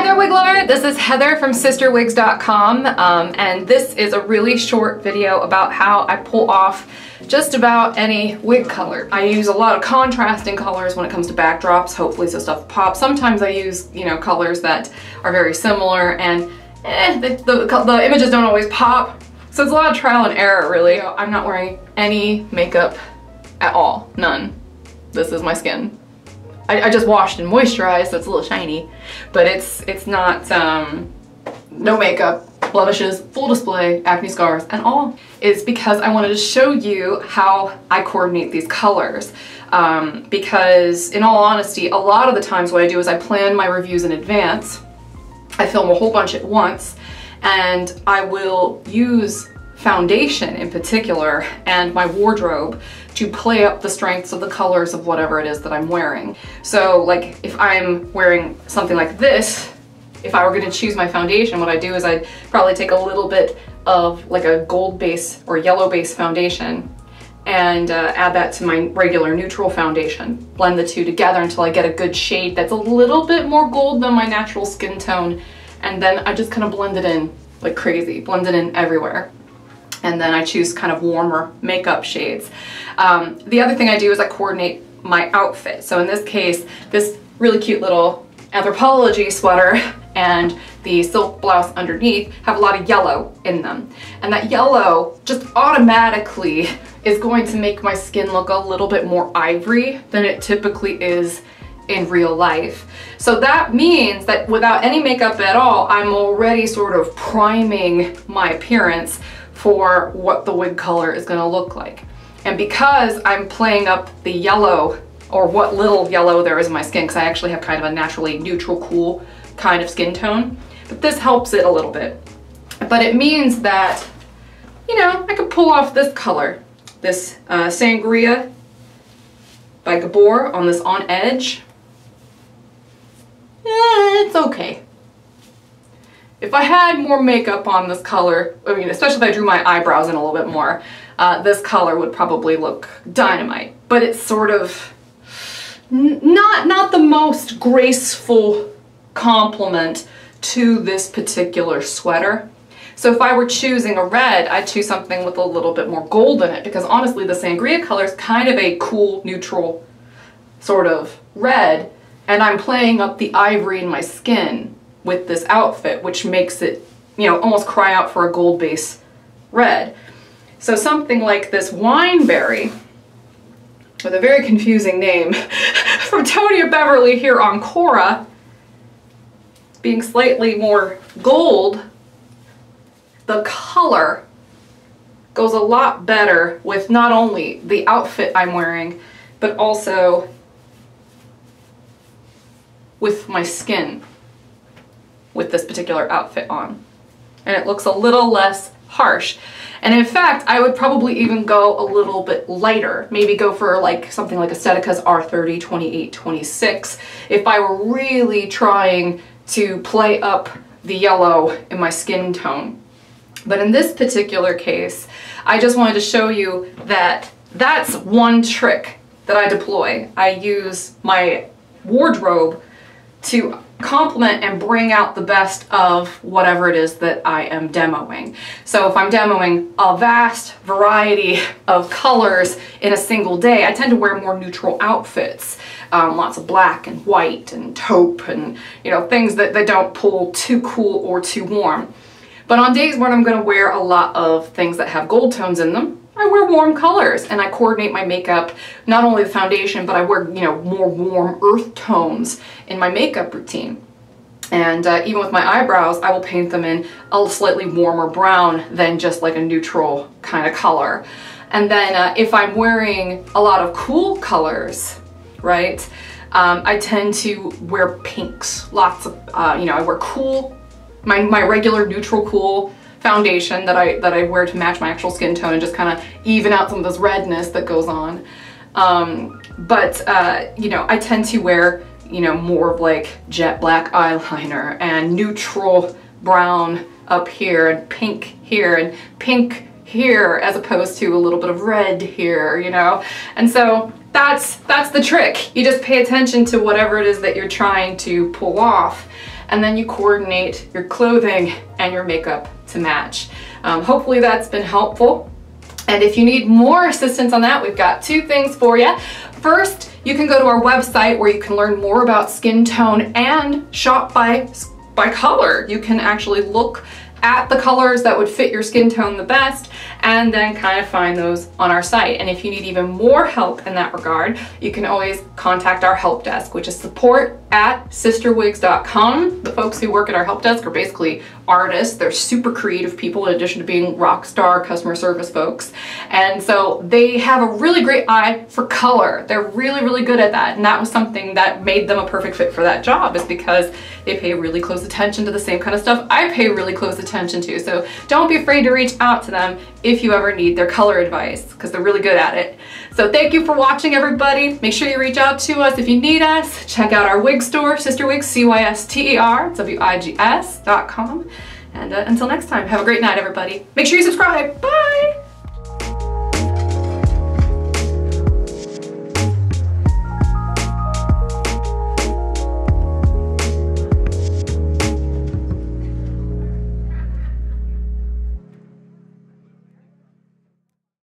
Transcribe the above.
Hi there, wig lover! This is Heather from CysterWigs.com, and this is a really short video about how I pull off just about any wig color. I use a lot of contrasting colors when it comes to backdrops, hopefully so stuff pops. Sometimes I use, you know, colors that are very similar and the images don't always pop. So it's a lot of trial and error, really. I'm not wearing any makeup at all. None. This is my skin. I just washed and moisturized, so it's a little shiny, but it's not, no makeup, blemishes, full display, acne scars, and all. It's because I wanted to show you how I coordinate these colors. Because in all honesty, a lot of the times what I do is I plan my reviews in advance. I film a whole bunch at once, and I will use foundation in particular and my wardrobe to play up the strengths of the colors of whatever it is that I'm wearing. So like if I'm wearing something like this, if I were going to choose my foundation, what I do is I'd probably take a little bit of like a gold base or yellow base foundation and add that to my regular neutral foundation. Blend the two together until I get a good shade that's a little bit more gold than my natural skin tone, and then I just kind of blend it in like crazy, blend it in everywhere. And then I choose kind of warmer makeup shades. The other thing I do is I coordinate my outfit. So in this case, this really cute little Anthropologie sweater and the silk blouse underneath have a lot of yellow in them. And that yellow just automatically is going to make my skin look a little bit more ivory than it typically is in real life. So that means that without any makeup at all, I'm already sort of priming my appearance for what the wig color is going to look like. And because I'm playing up the yellow, or what little yellow there is in my skin, because I actually have kind of a naturally neutral, cool kind of skin tone, but this helps it a little bit. But it means that, you know, I could pull off this color, this Sangria by Gabor on this On Edge. Yeah, it's okay. If I had more makeup on this color, I mean, especially if I drew my eyebrows in a little bit more, this color would probably look dynamite. But it's sort of not the most graceful complement to this particular sweater. So if I were choosing a red, I'd choose something with a little bit more gold in it, because honestly, the Sangria color is kind of a cool, neutral sort of red, and I'm playing up the ivory in my skin with this outfit, which makes it, you know, almost cry out for a gold base red. So something like this wineberry, with a very confusing name, from Tony of Beverly here on Cora, being slightly more gold, the color goes a lot better with not only the outfit I'm wearing, but also with my skin, with this particular outfit on. And it looks a little less harsh. And in fact, I would probably even go a little bit lighter, maybe go for like something like Aesthetica's R30 2826 if I were really trying to play up the yellow in my skin tone. But in this particular case, I just wanted to show you that that's one trick that I deploy. I use my wardrobe to complement and bring out the best of whatever it is that I am demoing. So if I'm demoing a vast variety of colors in a single day, I tend to wear more neutral outfits. Lots of black and white and taupe and, you know, things that don't pull too cool or too warm. But on days when I'm going to wear a lot of things that have gold tones in them, I wear warm colors, and I coordinate my makeup, not only the foundation, but I wear, you know, more warm earth tones in my makeup routine. And even with my eyebrows, I will paint them in a slightly warmer brown than just like a neutral kind of color. And then if I'm wearing a lot of cool colors, right, I tend to wear pinks. Lots of, you know, I wear cool, my regular neutral cool foundation that I wear to match my actual skin tone and just kind of even out some of this redness that goes on. You know, I tend to wear, you know, more of like jet black eyeliner and neutral brown up here and pink here as opposed to a little bit of red here, you know? And so That's the trick. You just pay attention to whatever it is that you're trying to pull off, and then you coordinate your clothing and your makeup to match. Hopefully that's been helpful. And if you need more assistance on that, we've got two things for you. First, you can go to our website where you can learn more about skin tone and shop by color. You can actually look at the colors that would fit your skin tone the best and then kind of find those on our site. And if you need even more help in that regard, you can always contact our help desk, which is support@cysterwigs.com. The folks who work at our help desk are basically artists. They're super creative people in addition to being rock star customer service folks. And so they have a really great eye for color. They're really, really good at that. And that was something that made them a perfect fit for that job, is because they pay really close attention to the same kind of stuff I pay really close attention to. So don't be afraid to reach out to them if you ever need their color advice, because they're really good at it. So thank you for watching, everybody. Make sure you reach out to us if you need us. Check out our wig store, CysterWigs, CysterWigs.com. And until next time, have a great night, everybody. Make sure you subscribe. Bye!